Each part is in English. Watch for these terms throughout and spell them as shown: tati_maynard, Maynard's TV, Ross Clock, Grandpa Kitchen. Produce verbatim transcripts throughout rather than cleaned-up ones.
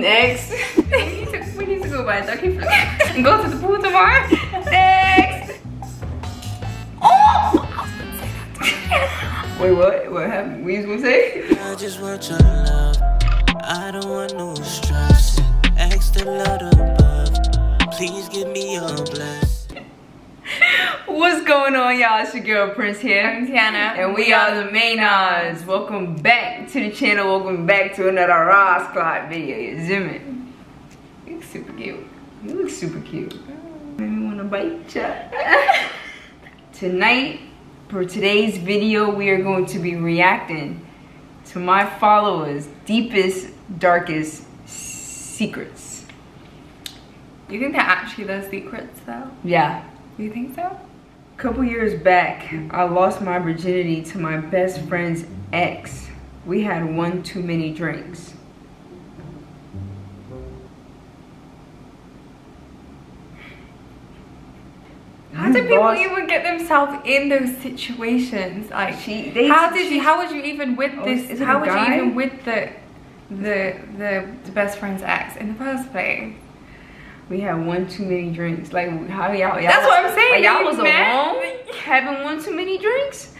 Next. we, need to, we need to go buy a ducky fruit and go to the pool tomorrow. Next. Oh! Wait, what? What happened? What you gonna say? I just want your love. I don't want no stress. Ask the Lord above. Please give me your bless. What's going on, y'all? It's your girl Prince here. I'm Tiana. And we are the Maynards. Welcome back to the channel. Welcome back to another Ross Clock video. You zoom it. You look super cute. You look super cute. Made me wanna bite ya. Tonight, for today's video, we are going to be reacting to my followers' deepest, darkest secrets. You think they're actually their secrets though? Yeah. You think so? A couple years back, I lost my virginity to my best friend's ex. We had one too many drinks. How do people even get themselves in those situations? Like, she, they, how did she, you? How would you even with oh, this? How would guy? you even with the, the the the best friend's ex in the first place? We had one too many drinks. Like, how y'all? That's what I'm saying. Like, y'all was alone having one too many drinks.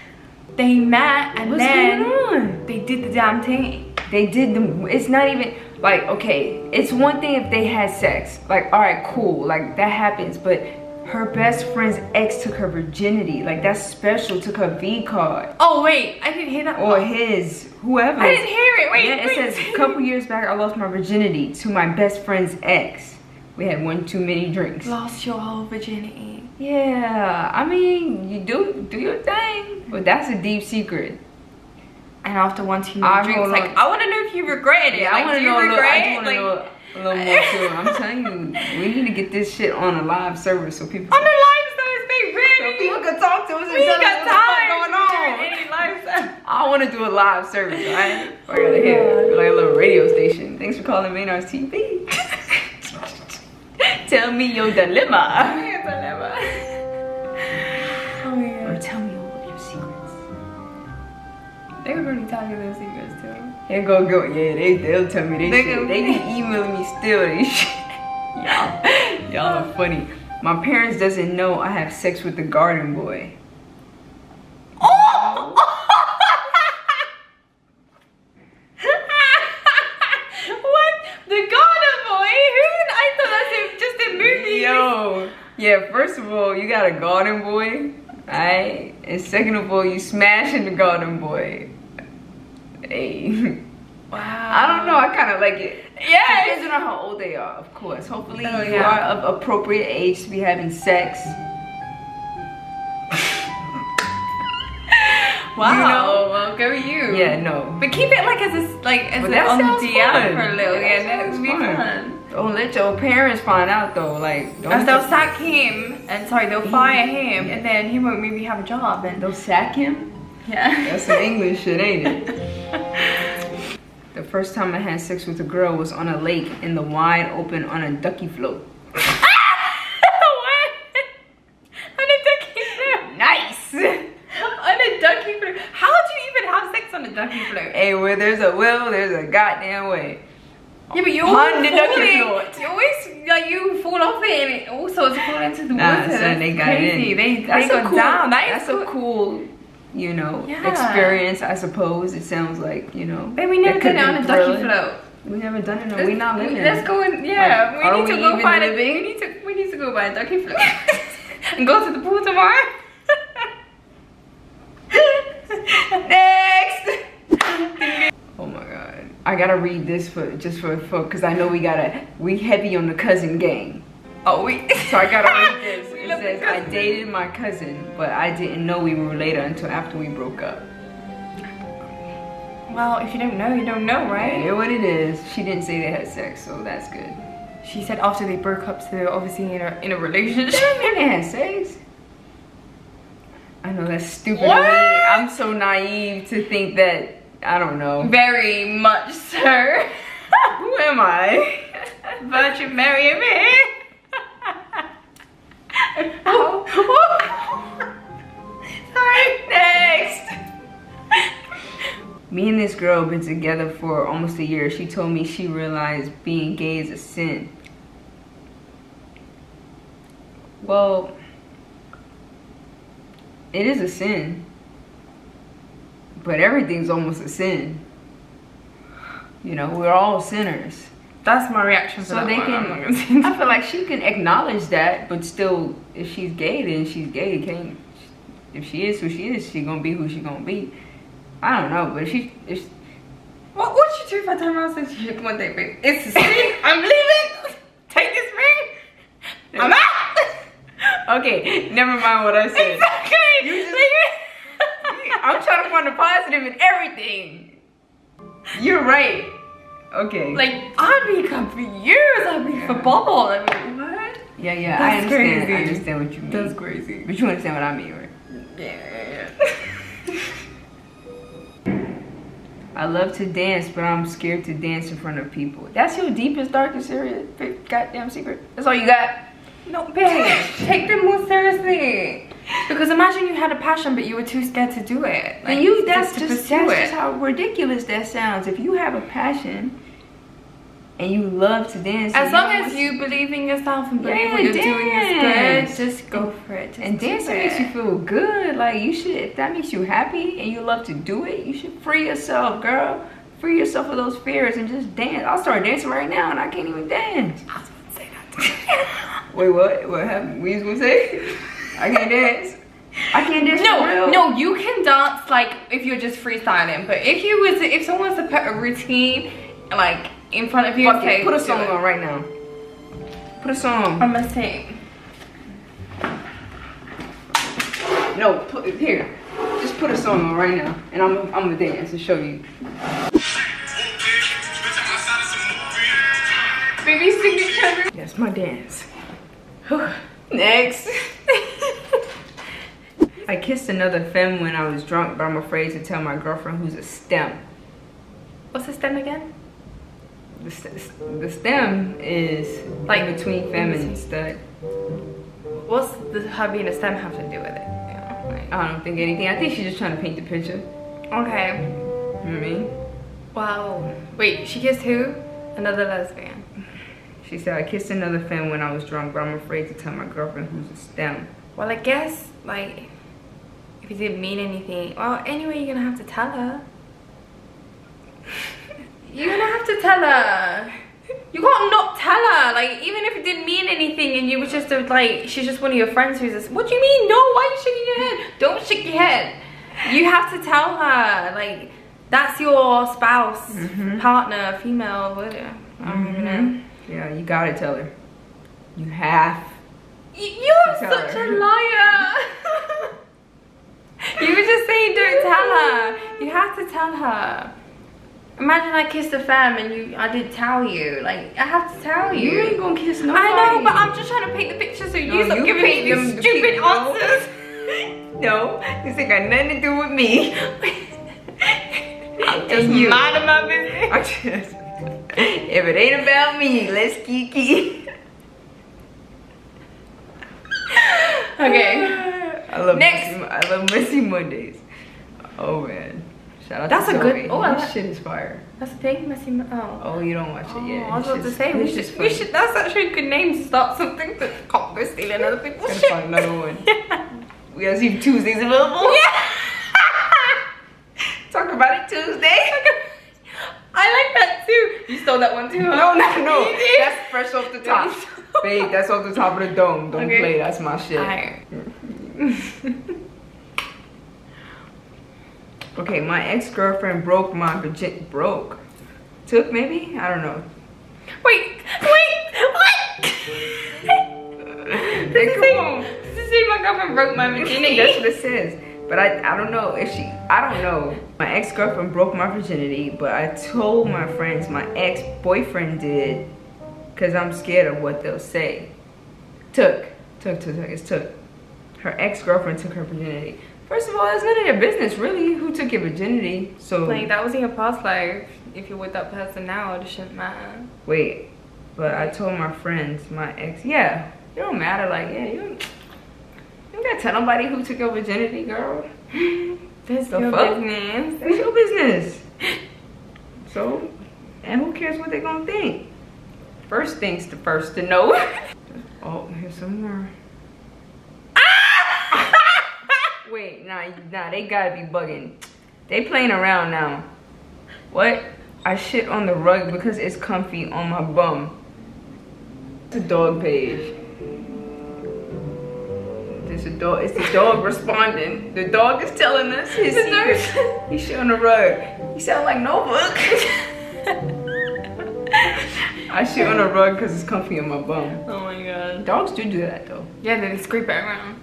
They met and What's then going on? they did the damn thing. They did the. It's not even like okay. It's one thing if they had sex. Like, all right, cool. Like that happens, but. Her best friend's ex took her virginity. Like, that's special. Took her V card. Oh, wait. I didn't hear that. Or his. Whoever. I didn't hear it. Wait, yeah, wait. It says, a couple years back, I lost my virginity to my best friend's ex. We had one too many drinks. Lost your whole virginity. Yeah. I mean, you do do your thing. But that's a deep secret. And after one too many drinks, on. like, I want to know if you regret it. Yeah, like, I want to know, regret? Little, I like, know a little more too. I'm telling you, we need to get this shit on a live server so people on the live service, baby. So people can talk to us and we tell got us what's going on. I want to do a live service, right? We're gonna hit like a little radio station. Thanks for calling Maynard's T V. Tell me your dilemma. Tell me your dilemma. Oh yeah. Or tell me all your secrets. They were gonna tell you their secrets too. They go go, yeah, they, they'll tell me they shit. They be emailing me still, they shit. Y'all, y'all are funny. My parents doesn't know I have sex with the garden boy. Oh! What? The garden boy? Who? I thought that's just a movie. Yo. Yeah, first of all, you got a garden boy, alright? And second of all, you smashing the garden boy. Hey. Wow. I don't know, I kind of like it. Yeah. Depends on how old they are, of course. Hopefully oh, you yeah. are of appropriate age to be having sex. Wow. You know, well, go you. Yeah, no. But keep it like as a, like as well, a, on the D L for a little. Yeah, that would be fun. Don't let your parents find out though. Like, don't. As they'll sack him, and sorry, they'll he, fire him, yeah. and then he won't maybe have a job. And they'll sack him. Yeah. That's some English shit, ain't it? The first time I had sex with a girl was on a lake in the wide open on a ducky float. What? On a ducky float? Nice! On a ducky float? How do you even have sex on a ducky float? Hey, where there's a will, there's a goddamn way. Yeah, but you're always on the ducky float. You always, like, you fall off it and it all sorts of fall into the nah, water. Nah, son, they got crazy. in. They, they got cool. down. That is That's so cool. You know, yeah. experience, I suppose. It sounds like, you know. But we never done it on a ducky float. We never done it on, we're not living. Let's go and, yeah, like, we need to we go find living? a, we need to, we need to go buy a ducky float. And go to the pool tomorrow. Next! Oh my God. I gotta read this for, just for, for, cause I know we gotta, we heavy on the cousin game. Oh, we, so I gotta read this. It says, I dated my cousin, but I didn't know we were related until after we broke up. Well, if you don't know, you don't know, right? Yeah, you know what it is. She didn't say they had sex, so that's good. She said after they broke up, so they were obviously in a, in a relationship. And they had sex. I know, that's stupid. What? I'm so naive to think that, I don't know. Very much, sir. Who am I? Virgin Mary over here. Oh. Sorry, next. Me and this girl have been together for almost a year. She told me she realized being gay is a sin. Well, it is a sin, but everything's almost a sin. You know, we're all sinners. That's my reaction to so that they one. Can, I feel like she can acknowledge that, but still, if she's gay, then she's gay. Can't, if she is who she is, she's gonna be who she's gonna be. I don't know, but if she, if she what would she do if I turn around and say she should one day, babe? It's a sin. I'm leaving. Take this ring. I'm out. Okay, never mind what I said. Exactly. You just, I'm trying to find the positive in everything. You're right. Okay. Like I'd be confused. I'd be for bubble. I mean, what? Yeah, yeah. That's I understand. Crazy. I understand what you mean. That's crazy. But you understand what I mean, right? Yeah, yeah, yeah. I love to dance, but I'm scared to dance in front of people. That's your deepest, darkest, serious, goddamn secret. That's all you got. No, babe. Take them more seriously. Because imagine you had a passion, but you were too scared to do it. Like, and you, that's to, to just, that's just how ridiculous that sounds. If you have a passion and you love to dance, as long as you believe in yourself and believe yeah, what you're dance. doing is good, just go for it. Just and dancing makes you feel good. Like you should, if that makes you happy and you love to do it, you should free yourself, girl. Free yourself of those fears and just dance. I'll start dancing right now, and I can't even dance. I was gonna say that. Wait, what? What happened? We was gonna say. I can't dance. I can't dance. No, no, you can dance like if you're just freestyling. But if you was, if someone's to put a routine like in front of you, okay, put a song on right now. Put a song on. I'm gonna sing. No, put it here. Just put a song on right now, and I'm, I'm gonna dance and show you. Baby, sing each other. That's my dance. Whew. Next. I kissed another femme when I was drunk, but I'm afraid to tell my girlfriend who's a STEM. What's a STEM again? The, st the STEM is like between femme and stud. What's the, her being a STEM have to do with it? Yeah, like, I don't think anything. I think she's just trying to paint the picture. Okay. You know what I mean? Wow. Wait, she kissed who? Another lesbian. She said, I kissed another femme when I was drunk, but I'm afraid to tell my girlfriend who's a STEM. Well, I guess, like, if you didn't mean anything, well, anyway, you're gonna have to tell her. You're gonna have to tell her. You can't not tell her. Like, even if it didn't mean anything and you was just, a, like, she's just one of your friends who's a, what do you mean? No, why are you shaking your head? Don't shake your head. You have to tell her. Like, that's your spouse, mm-hmm. partner, female, whatever. I don't even know. Yeah, you gotta tell her. You have. You're such her. a liar. You were just saying don't tell her. You have to tell her. Imagine I kissed a femme and you, I didn't tell you. Like, I have to tell you. You ain't gonna kiss nobody. I know, but I'm just trying to paint the picture so no, you stop giving me these stupid answers. No, this ain't got nothing to do with me. I'm just you. minding my business. I just. If it ain't about me, let's kiki. Okay. I love Next. Messy, I love messy Mondays. Oh man. Shout out That's to That's a Zoe. good. Oh, that like, shit is fire. That's the thing, messy. Oh. Oh, you don't watch it yet. Oh, I was about to say we should. Fun. We should. That's actually a good name to start something that can't go stealing other people's shit. Find another one. Yeah. We gotta see if Tuesday's available. Yeah. Talk about it Tuesday. I like that too. You stole that one too? Huh? No, no, no. That's fresh off the top. Babe, that's off the top of the dome. Don't okay. play. That's my shit. Right. Okay, my ex-girlfriend broke my virginity. Broke? Took maybe? I don't know. Wait, wait, what? Hey, come say, on. Does it say my girlfriend broke my virginity? That's what it says. But I, I don't know if she, I don't know. My ex-girlfriend broke my virginity, but I told my friends my ex-boyfriend did because I'm scared of what they'll say. Took, took, took, took, it's took. Her ex-girlfriend took her virginity. First of all, it's none of their business, really, who took your virginity, so. Like, that was in your past life. If you're with that person now, it shouldn't matter. Wait, but I told my friends my ex, yeah, it don't matter, like, yeah, you don't. You gotta tell nobody who took your virginity, girl. That's the your fuck? business. That's your business. So, and who cares what they're gonna think? First things the first to know. Oh, here's some more. Ah! Wait, nah, nah, they gotta be bugging. They playing around now. What? I shit on the rug because it's comfy on my bum. It's a dog page. There's a dog. It's the dog responding. The dog is telling us his secret. He shit on the rug. He sound like Notebook. I shit on the rug because it's comfy on my bum. Oh my god. Dogs do do that though. Yeah, they scrape it around.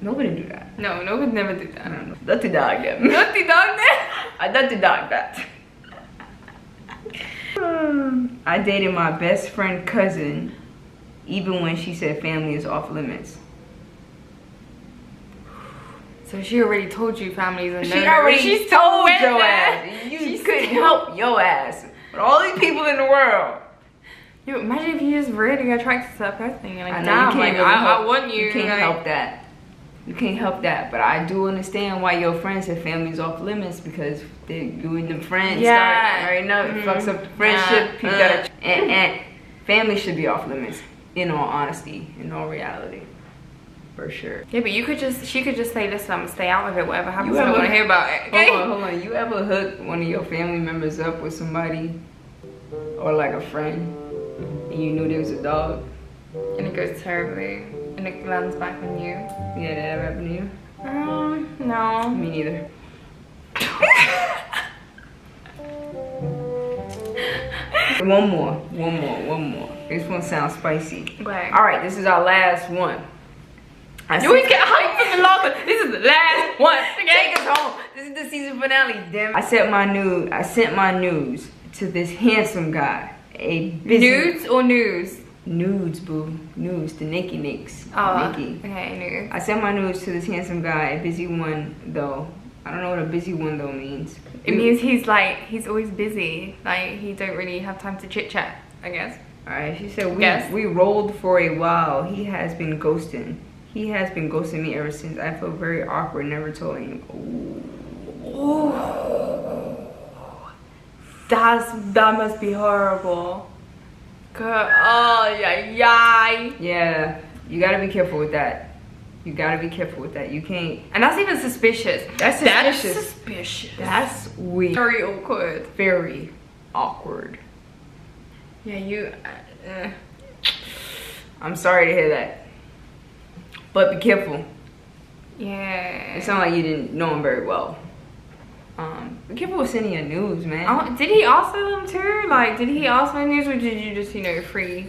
Nobody do that. No, nobody never did that. No, no. Dirty dog that. Dirty dog that. I dirty dog that. I dated my best friend cousin even when she said family is off limits. So she already told you family is a no. She already She's told your that. ass. You She's couldn't help your ass. But all these people in the world. You imagine if you just really attracted to that person and like, I know, nah, you can't like, really I, help, I want you. You can't like, help that. You can't help that, but I do understand why your friends and family's off limits because they, you and the friends yeah. start right now, it mm-hmm. fucks up the friendship. Yeah. Gotta, and, and family should be off limits, in all honesty, in all reality, for sure. Yeah, but you could just, she could just say, listen, I'm gonna stay out of it, whatever happens, I don't wanna hear about it. Okay? Hold on, hold on, you ever hook one of your family members up with somebody, or like a friend, and you knew there was a dog? And it goes terribly. And it lands back on you. Yeah, did that ever happen to you? Um, no. Me neither. One more, one more, one more. This one sounds spicy. Okay. All right, this is our last one. I you always get hyped for the last one. This is the last one. Take us home. This is the season finale, damn it. I sent my nude. I sent my nudes to this handsome guy. A busy nudes or news? Nudes, boo. Nudes, the Nikki Nicks. Oh, Nikki. Okay, nudes. I sent my nudes to this handsome guy, a busy one, though. I don't know what a busy one, though, means. It Ooh. means he's, like, he's always busy. Like, he don't really have time to chit-chat, I guess. All right, she said, we, yes. we rolled for a while. He has been ghosting. He has been ghosting me ever since. I felt very awkward, never told him. Ooh. Ooh. That's, that must be horrible. Girl. Oh yeah, yeah. Yeah, you gotta be careful with that. You gotta be careful with that. You can't. And that's even suspicious. That's suspicious. That's suspicious. That's weird. Very awkward. Very awkward. Yeah, you. Uh, I'm sorry to hear that. But be careful. Yeah. It sounded like you didn't know him very well. Um, be careful with sending your nudes, man. Oh, did he also them too? Like, did he also nudes, or did you just, you know, free?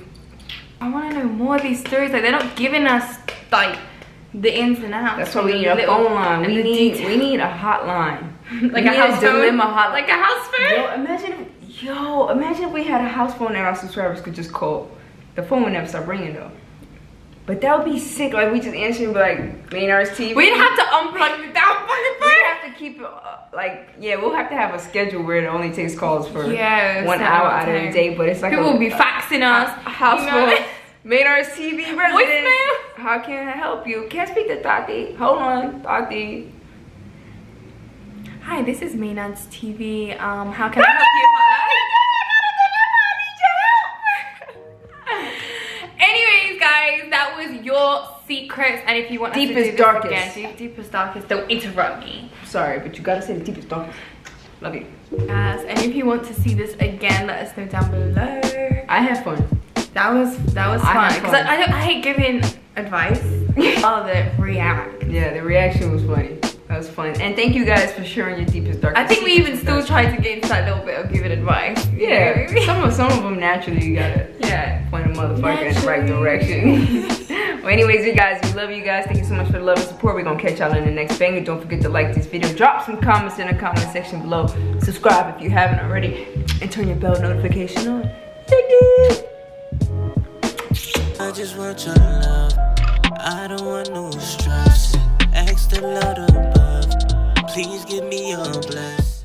I want to know more of these stories. Like, they're not giving us like the ins and outs. That's why we need a phone line. We need we need a hotline. Like a house phone. Like a house phone. Yo, imagine if, yo, imagine if we had a house phone and our subscribers could just call. The phone would never stop ringing though. But that would be sick. Like, we just answering like Maynard's T V. We'd have to unplug the damn fucking phone. Keep it uh, like yeah, we'll have to have a schedule where it only takes calls for yeah, one hour out of the day. But it's like people a, will be faxing uh, us, house phone, Maynard's T V residents. How can I help you? Can't speak to Tati. Hold on, Tati. Hi, this is Maynard's T V. Um, how can I help you? Anyways, guys, that was your secrets, and if you want deepest us to do darkest this again, do deepest darkest, don't interrupt me. Sorry, but you gotta say the deepest darkest. Love you guys, and if you want to see this again, let us know down below. I had fun. That was that was I fun because I, I, don't, I hate giving advice. Oh, the react. Yeah, the reaction was funny. That was fun, and thank you guys for sharing your deepest darkest. I think we even still tried to get into that little bit of giving advice. Yeah, you know? some of some of them naturally you gotta yeah point a motherfucker naturally. in the right direction. Well, anyways, you guys, we love you guys. Thank you so much for the love and support. We're gonna catch y'all in the next banger. Don't forget to like this video. Drop some comments in the comment section below. Subscribe if you haven't already, and turn your bell notification on. Thank you. I just want your love. I don't want no stress. Extra love above. Please give me your blessing.